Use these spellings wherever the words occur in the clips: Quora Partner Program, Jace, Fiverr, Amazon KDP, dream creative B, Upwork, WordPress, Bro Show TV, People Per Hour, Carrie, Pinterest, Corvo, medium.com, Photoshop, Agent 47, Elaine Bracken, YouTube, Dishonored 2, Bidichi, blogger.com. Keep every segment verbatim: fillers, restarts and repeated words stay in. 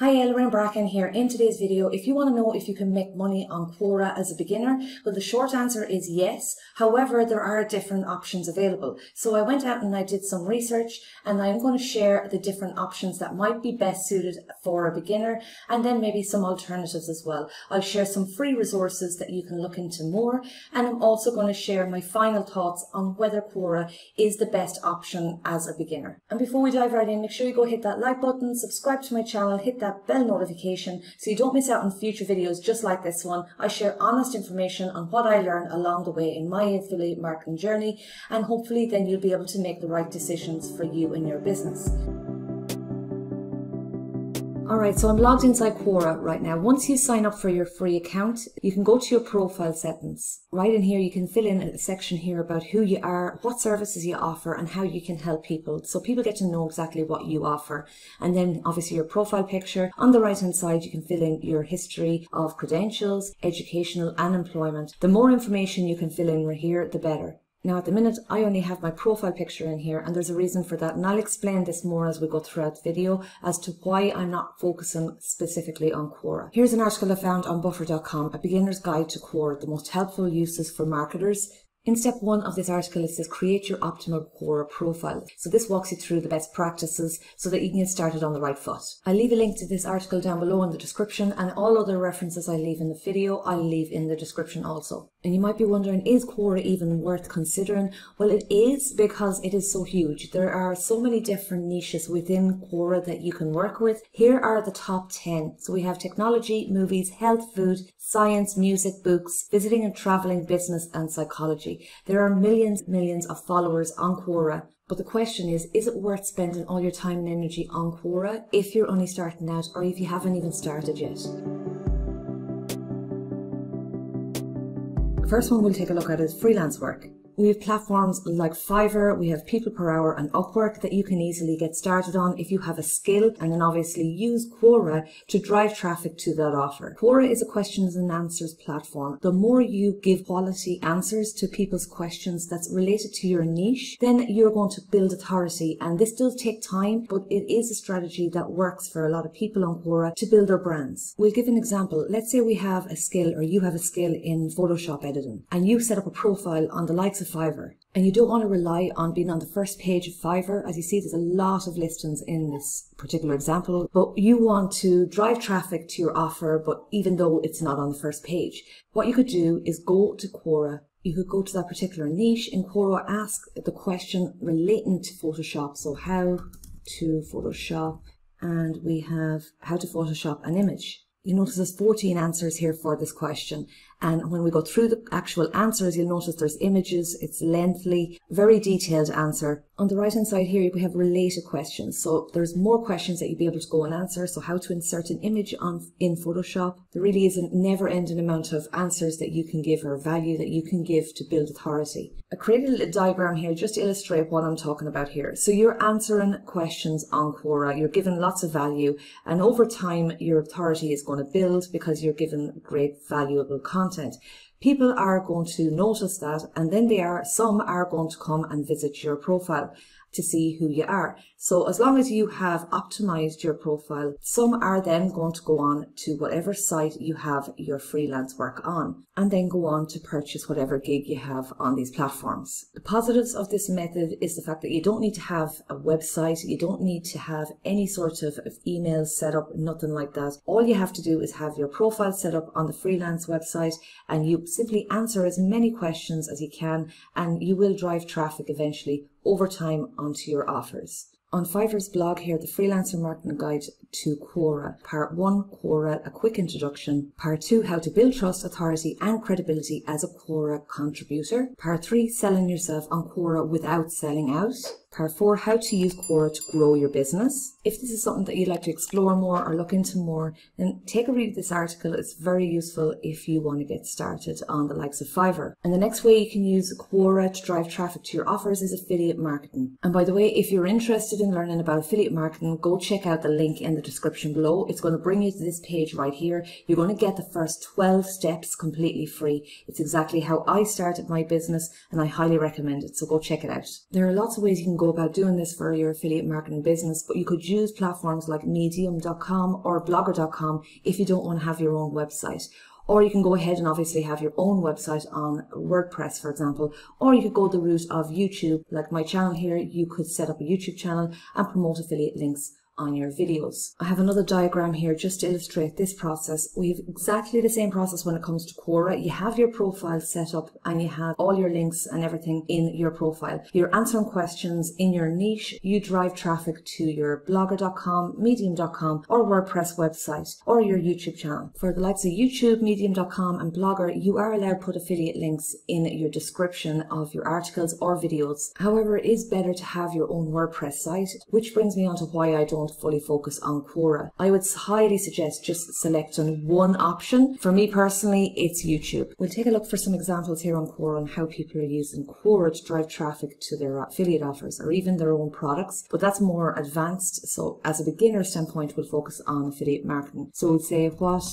Hi, Elaine Bracken here. In today's video, if you want to know if you can make money on Quora as a beginner, well, the short answer is yes. However, there are different options available. So I went out and I did some research, and I'm going to share the different options that might be best suited for a beginner, and then maybe some alternatives as well. I'll share some free resources that you can look into more, and I'm also going to share my final thoughts on whether Quora is the best option as a beginner. And before we dive right in, make sure you go hit that like button, subscribe to my channel, hit that bell notification so you don't miss out on future videos just like this one. I share honest information on what I learn along the way in my affiliate marketing journey, and hopefully then you'll be able to make the right decisions for you and your business. Alright, so I'm logged inside Quora right now. Once you sign up for your free account, you can go to your profile settings. Right in here, you can fill in a section here about who you are, what services you offer, and how you can help people. So people get to know exactly what you offer. And then obviously your profile picture. On the right-hand side, you can fill in your history of credentials, educational, and employment. The more information you can fill in right here, the better. Now at the minute, I only have my profile picture in here, and there's a reason for that, and I'll explain this more as we go throughout the video as to why I'm not focusing specifically on Quora. Here's an article I found on blogger dot com, a beginner's guide to Quora, the most helpful uses for marketers. In step one of this article, it says create your optimal Quora profile. So this walks you through the best practices so that you can get started on the right foot. I'll leave a link to this article down below in the description, and all other references I leave in the video, I'll leave in the description also. And you might be wondering, is Quora even worth considering? Well, it is, because it is so huge. There are so many different niches within Quora that you can work with. Here are the top ten. So we have technology, movies, health, food, science, music, books, visiting and traveling, business, and psychology. There are millions and millions of followers on Quora, but the question is, is it worth spending all your time and energy on Quora if you're only starting out, or if you haven't even started yet? The first one we'll take a look at is freelance work. We have platforms like Fiverr, we have People Per Hour, and Upwork that you can easily get started on if you have a skill, and then obviously use Quora to drive traffic to that offer. Quora is a questions and answers platform. The more you give quality answers to people's questions that's related to your niche, then you're going to build authority, and this does take time, but it is a strategy that works for a lot of people on Quora to build their brands. We'll give an example. Let's say we have a skill, or you have a skill in Photoshop editing, and you set up a profile on the likes of Fiverr, and you don't want to rely on being on the first page of Fiverr. As you see, there's a lot of listings in this particular example, but you want to drive traffic to your offer, but even though it's not on the first page, what you could do is go to Quora. You could go to that particular niche in Quora, ask the question relating to Photoshop, so how to Photoshop, and we have how to Photoshop an image. You notice there's fourteen answers here for this question, and when we go through the actual answers, you'll notice there's images, it's lengthy, very detailed answer. On the right hand side here, we have related questions, so there's more questions that you'll be able to go and answer. So how to insert an image on in Photoshop. There really is a never-ending amount of answers that you can give, or value that you can give to build authority. I created a diagram here just to illustrate what I'm talking about here. So you're answering questions on Quora, you're giving lots of value, and over time your authority is going to build because you're given great valuable content. People are going to notice that, and then they are some are going to come and visit your profile to see who you are. So as long as you have optimized your profile, some are then going to go on to whatever site you have your freelance work on, and then go on to purchase whatever gig you have on these platforms. The positives of this method is the fact that you don't need to have a website, you don't need to have any sort of email set up, nothing like that. All you have to do is have your profile set up on the freelance website, and you simply answer as many questions as you can, and you will drive traffic eventually over time onto your offers. On Fiverr's blog here, the Freelancer Marketing Guide to Quora, Part one, Quora, a quick introduction, Part two, how to build trust, authority, and credibility as a Quora contributor, Part three, selling yourself on Quora without selling out, Part four, how to use Quora to grow your business. If this is something that you'd like to explore more or look into more, then take a read of this article. It's very useful if you want to get started on the likes of Fiverr. And the next way you can use Quora to drive traffic to your offers is affiliate marketing. And by the way, if you're interested in learning about affiliate marketing, go check out the link in the description below. It's going to bring you to this page right here. You're going to get the first twelve steps completely free. It's exactly how I started my business, and I highly recommend it, so go check it out. There are lots of ways you can go about doing this for your affiliate marketing business, but you could use platforms like medium dot com or blogger dot com if you don't want to have your own website. Or you can go ahead and obviously have your own website on WordPress, for example. Or you could go the route of YouTube, like my channel here. You could set up a YouTube channel and promote affiliate links on your videos. I have another diagram here just to illustrate this process. We have exactly the same process when it comes to Quora. You have your profile set up and you have all your links and everything in your profile. You're answering questions in your niche. You drive traffic to your blogger dot com, medium dot com or WordPress website or your YouTube channel. For the likes of YouTube, medium dot com and Blogger, you are allowed to put affiliate links in your description of your articles or videos. However, it is better to have your own WordPress site, which brings me on to why I don't fully focus on Quora. I would highly suggest just selecting one option. For me personally, it's YouTube. We'll take a look for some examples here on Quora on how people are using Quora to drive traffic to their affiliate offers or even their own products, but that's more advanced. So as a beginner standpoint, we'll focus on affiliate marketing. So we'll say what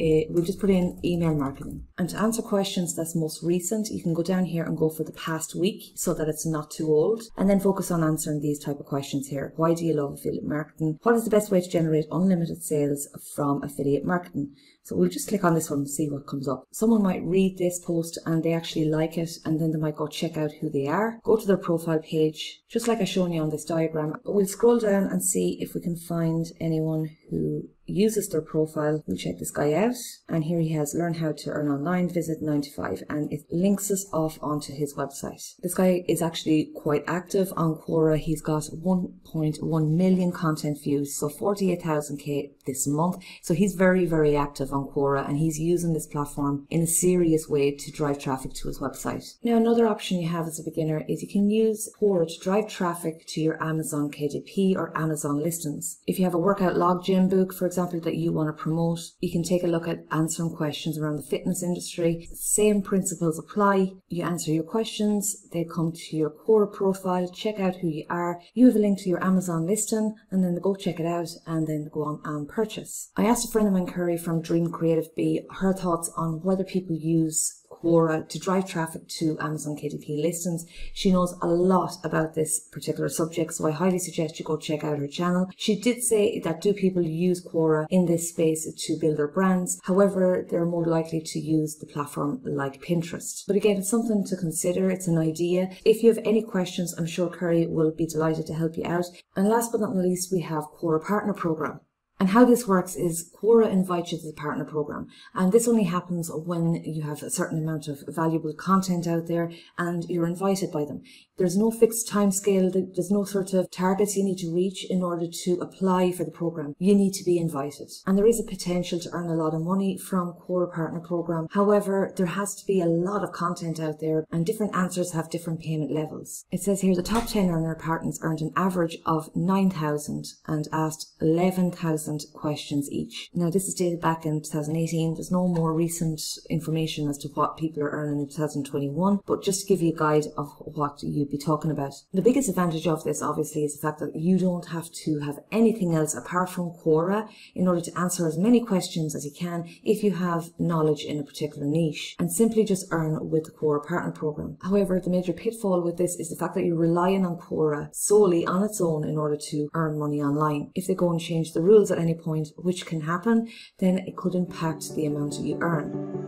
It, we'll just put in email marketing. And to answer questions that's most recent, you can go down here and go for the past week so that it's not too old, and then focus on answering these type of questions here. Why do you love affiliate marketing? What is the best way to generate unlimited sales from affiliate marketing? So we'll just click on this one and see what comes up. Someone might read this post and they actually like it, and then they might go check out who they are, go to their profile page, just like I've shown you on this diagram. But we'll scroll down and see if we can find anyone who uses their profile. We'll check this guy out, and here he has learn how to earn online, visit nine to five, and it links us off onto his website. This guy is actually quite active on Quora. He's got one point one million content views, so forty-eight thousand K this month. So he's very, very active on Quora, and he's using this platform in a serious way to drive traffic to his website. Now, another option you have as a beginner is you can use Quora to drive traffic to your Amazon K D P or Amazon listings. If you have a workout log gym book, for example, Example that you want to promote, you can take a look at answering questions around the fitness industry. Same principles apply. You answer your questions, they come to your Quora profile, check out who you are, you have a link to your Amazon listing, and then they go check it out and then go on and purchase. I asked a friend of mine, Carrie from Dream Creative B, her thoughts on whether people use Quora to drive traffic to Amazon K D P listings. She knows a lot about this particular subject, so I highly suggest you go check out her channel. She did say that do people use Quora in this space to build their brands? However, they're more likely to use the platform like Pinterest. But again, it's something to consider. It's an idea. If you have any questions, I'm sure Carrie will be delighted to help you out. And last but not least, we have Quora Partner Program. And how this works is Quora invites you to the partner program, and this only happens when you have a certain amount of valuable content out there and you're invited by them. There's no fixed time scale. There's no sort of targets you need to reach in order to apply for the program. You need to be invited, and there is a potential to earn a lot of money from Quora Partner Program. However, there has to be a lot of content out there, and different answers have different payment levels. It says here the top ten earner partners earned an average of nine thousand and asked eleven thousand questions each. Now, this is dated back in two thousand eighteen. There's no more recent information as to what people are earning in two thousand twenty-one, but just to give you a guide of what you'd be talking about. The biggest advantage of this, obviously, is the fact that you don't have to have anything else apart from Quora in order to answer as many questions as you can if you have knowledge in a particular niche, and simply just earn with the Quora Partner Program. However, the major pitfall with this is the fact that you're relying on Quora solely on its own in order to earn money online. If they go and change the rules at any point, which can happen, then it could impact the amount you earn.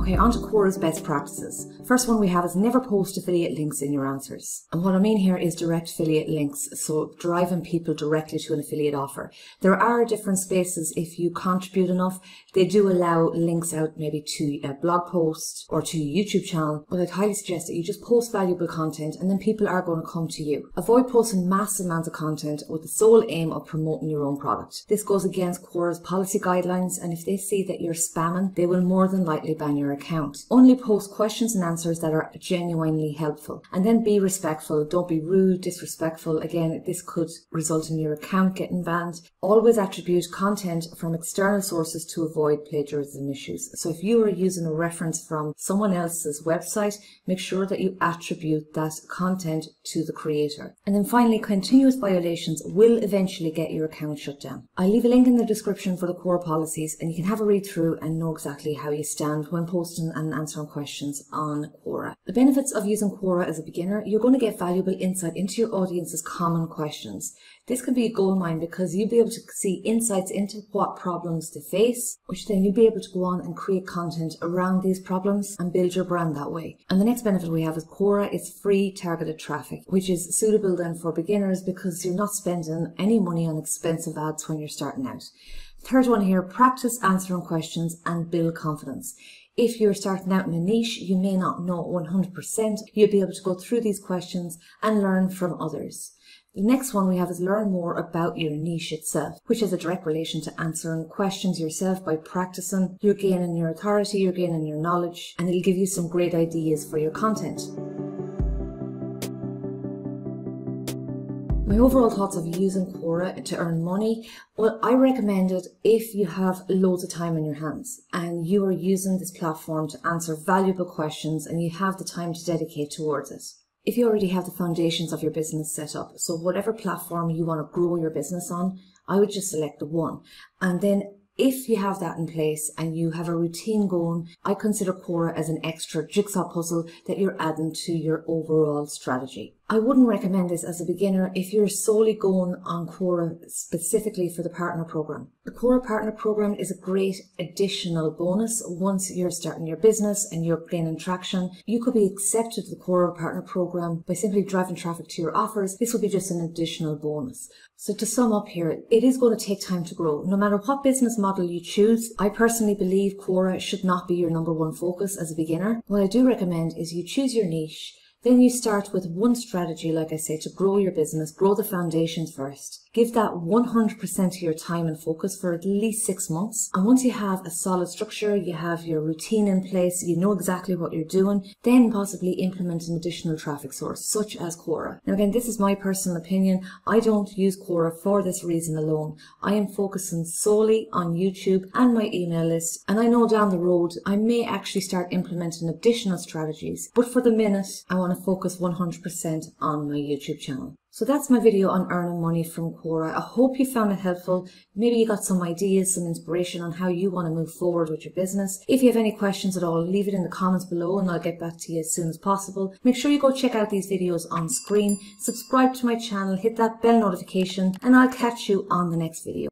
Okay, on to Quora's best practices. First one we have is never post affiliate links in your answers. And what I mean here is direct affiliate links, so driving people directly to an affiliate offer. There are different spaces, if you contribute enough, they do allow links out maybe to a blog post or to your YouTube channel, but I'd highly suggest that you just post valuable content and then people are going to come to you. Avoid posting mass amounts of content with the sole aim of promoting your own product. This goes against Quora's policy guidelines, and if they see that you're spamming, they will more than likely ban your account. Only post questions and answers that are genuinely helpful, and then be respectful. Don't be rude, disrespectful. Again, this could result in your account getting banned. Always attribute content from external sources to avoid plagiarism issues. So if you are using a reference from someone else's website, make sure that you attribute that content to the creator. And then finally, continuous violations will eventually get your account shut down. I leave a link in the description for the Quora policies, and you can have a read through and know exactly how you stand when posting posting and answering questions on Quora. The benefits of using Quora as a beginner: you're going to get valuable insight into your audience's common questions. This can be a goldmine because you'll be able to see insights into what problems they face, which then you'll be able to go on and create content around these problems and build your brand that way. And the next benefit we have is Quora is free targeted traffic, which is suitable then for beginners because you're not spending any money on expensive ads when you're starting out. Third one here, practice answering questions and build confidence. If you're starting out in a niche, you may not know one hundred percent. You'll be able to go through these questions and learn from others. The next one we have is learn more about your niche itself, which has a direct relation to answering questions yourself by practicing. You're gaining your authority, you're gaining your knowledge, and it'll give you some great ideas for your content. My overall thoughts of using Quora to earn money: well, I recommend it if you have loads of time on your hands and you are using this platform to answer valuable questions and you have the time to dedicate towards it. If you already have the foundations of your business set up, so whatever platform you want to grow your business on, I would just select the one. And then if you have that in place and you have a routine going, I consider Quora as an extra jigsaw puzzle that you're adding to your overall strategy. I wouldn't recommend this as a beginner if you're solely going on Quora specifically for the partner program. The Quora partner program is a great additional bonus. Once you're starting your business and you're gaining traction, you could be accepted to the Quora partner program by simply driving traffic to your offers. This will be just an additional bonus. So to sum up here, it is going to take time to grow. No matter what business model you choose, I personally believe Quora should not be your number one focus as a beginner. What I do recommend is you choose your niche. Then you start with one strategy, like I say, to grow your business, grow the foundation first. Give that one hundred percent of your time and focus for at least six months. And once you have a solid structure, you have your routine in place, you know exactly what you're doing, then possibly implement an additional traffic source, such as Quora. Now again, this is my personal opinion. I don't use Quora for this reason alone. I am focusing solely on YouTube and my email list. And I know down the road, I may actually start implementing additional strategies. But for the minute, I want to focus one hundred percent on my YouTube channel. So that's my video on earning money from Quora. I hope you found it helpful. Maybe you got some ideas, some inspiration on how you want to move forward with your business. If you have any questions at all, leave it in the comments below and I'll get back to you as soon as possible. Make sure you go check out these videos on screen, subscribe to my channel, hit that bell notification, and I'll catch you on the next video.